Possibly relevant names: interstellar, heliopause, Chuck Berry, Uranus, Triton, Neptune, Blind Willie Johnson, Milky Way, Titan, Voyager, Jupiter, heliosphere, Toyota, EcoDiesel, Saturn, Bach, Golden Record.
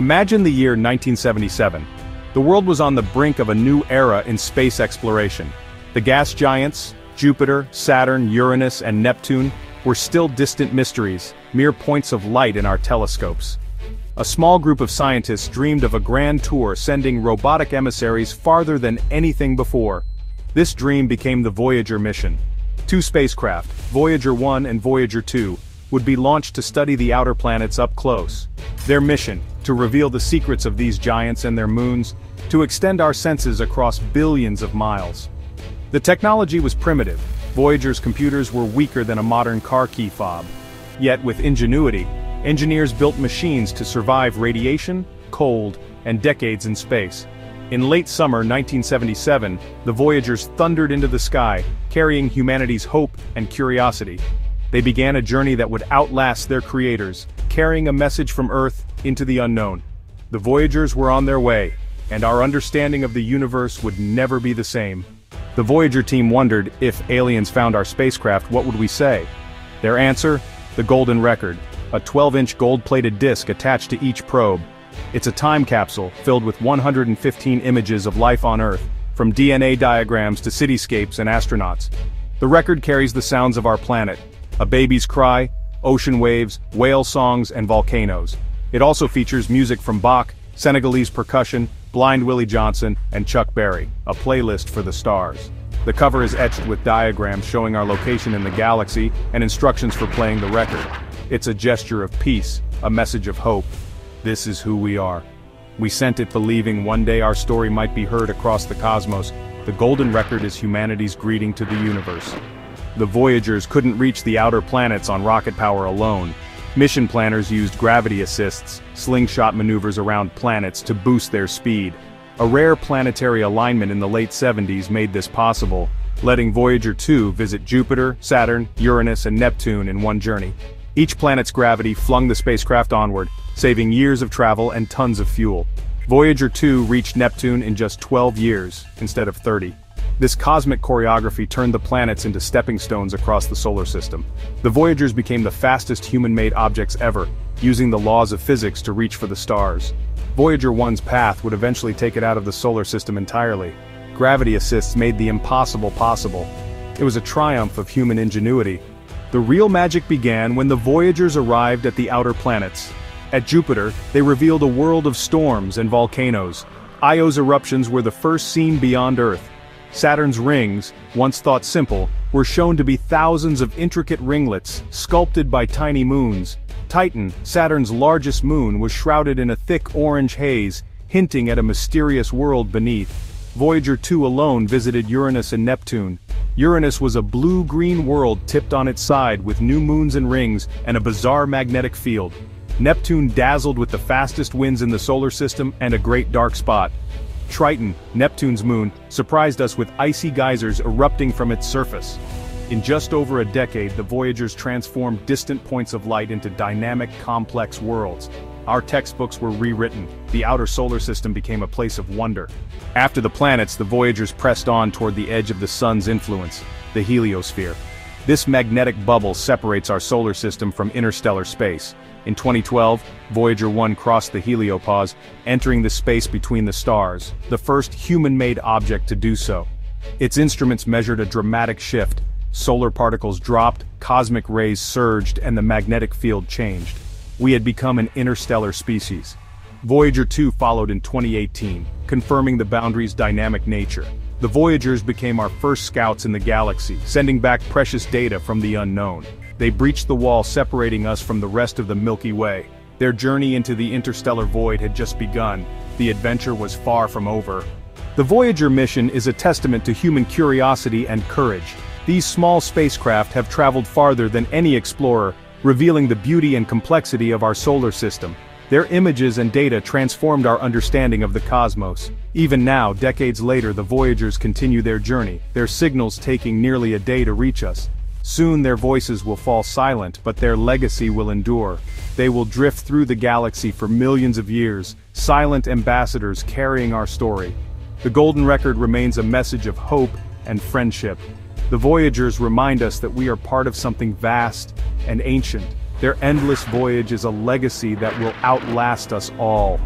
Imagine the year 1977. The world was on the brink of a new era in space exploration. The gas giants, Jupiter, Saturn, Uranus, and Neptune, were still distant mysteries, mere points of light in our telescopes. A small group of scientists dreamed of a grand tour sending robotic emissaries farther than anything before. This dream became the Voyager mission. Two spacecraft, Voyager 1 and Voyager 2, would be launched to study the outer planets up close. Their mission, to reveal the secrets of these giants and their moons, to extend our senses across billions of miles. The technology was primitive. Voyager's computers were weaker than a modern car key fob. Yet with ingenuity, engineers built machines to survive radiation, cold, and decades in space. In late summer 1977, the Voyagers thundered into the sky, carrying humanity's hope and curiosity. They began a journey that would outlast their creators, carrying a message from Earth into the unknown. The Voyagers were on their way, and our understanding of the universe would never be the same. The Voyager team wondered, if aliens found our spacecraft, what would we say? Their answer? The Golden Record, a 12-inch gold-plated disc attached to each probe. It's a time capsule filled with 115 images of life on Earth, from DNA diagrams to cityscapes and astronauts. The record carries the sounds of our planet: a baby's cry, ocean waves, whale songs, and volcanoes. It also features music from Bach, Senegalese percussion, Blind Willie Johnson, and Chuck Berry, a playlist for the stars. The cover is etched with diagrams showing our location in the galaxy and instructions for playing the record. It's a gesture of peace, a message of hope. This is who we are. We sent it believing one day our story might be heard across the cosmos. The Golden Record is humanity's greeting to the universe. The Voyagers couldn't reach the outer planets on rocket power alone. Mission planners used gravity assists, slingshot maneuvers around planets to boost their speed. A rare planetary alignment in the late 70s made this possible, letting Voyager 2 visit Jupiter, Saturn, Uranus, and Neptune in one journey. Each planet's gravity flung the spacecraft onward, saving years of travel and tons of fuel. Voyager 2 reached Neptune in just 12 years, instead of 30. This cosmic choreography turned the planets into stepping stones across the solar system. The Voyagers became the fastest human-made objects ever, using the laws of physics to reach for the stars. Voyager 1's path would eventually take it out of the solar system entirely. Gravity assists made the impossible possible. It was a triumph of human ingenuity. The real magic began when the Voyagers arrived at the outer planets. At Jupiter, they revealed a world of storms and volcanoes. Io's eruptions were the first seen beyond Earth. Saturn's rings, once thought simple, were shown to be thousands of intricate ringlets, sculpted by tiny moons. Titan, Saturn's largest moon, was shrouded in a thick orange haze, hinting at a mysterious world beneath. Voyager 2 alone visited Uranus and Neptune. Uranus was a blue-green world tipped on its side with new moons and rings, and a bizarre magnetic field. Neptune dazzled with the fastest winds in the solar system and a great dark spot. Triton, Neptune's moon, surprised us with icy geysers erupting from its surface. In just over a decade, the Voyagers transformed distant points of light into dynamic, complex worlds. Our textbooks were rewritten. The outer solar system became a place of wonder. After the planets, the Voyagers pressed on toward the edge of the sun's influence, the heliosphere. This magnetic bubble separates our solar system from interstellar space. In 2012, Voyager 1 crossed the heliopause, entering the space between the stars, the first human-made object to do so. Its instruments measured a dramatic shift. Solar particles dropped, cosmic rays surged, and the magnetic field changed. We had become an interstellar species. Voyager 2 followed in 2018, confirming the boundary's dynamic nature. The Voyagers became our first scouts in the galaxy, sending back precious data from the unknown. They breached the wall separating us from the rest of the Milky Way. Their journey into the interstellar void had just begun. The adventure was far from over. The Voyager mission is a testament to human curiosity and courage. These small spacecraft have traveled farther than any explorer, revealing the beauty and complexity of our solar system. Their images and data transformed our understanding of the cosmos. Even now, decades later, the Voyagers continue their journey, their signals taking nearly a day to reach us. Soon their voices will fall silent, but their legacy will endure. They will drift through the galaxy for millions of years, silent ambassadors carrying our story. The Golden Record remains a message of hope and friendship. The Voyagers remind us that we are part of something vast and ancient. Their endless voyage is a legacy that will outlast us all.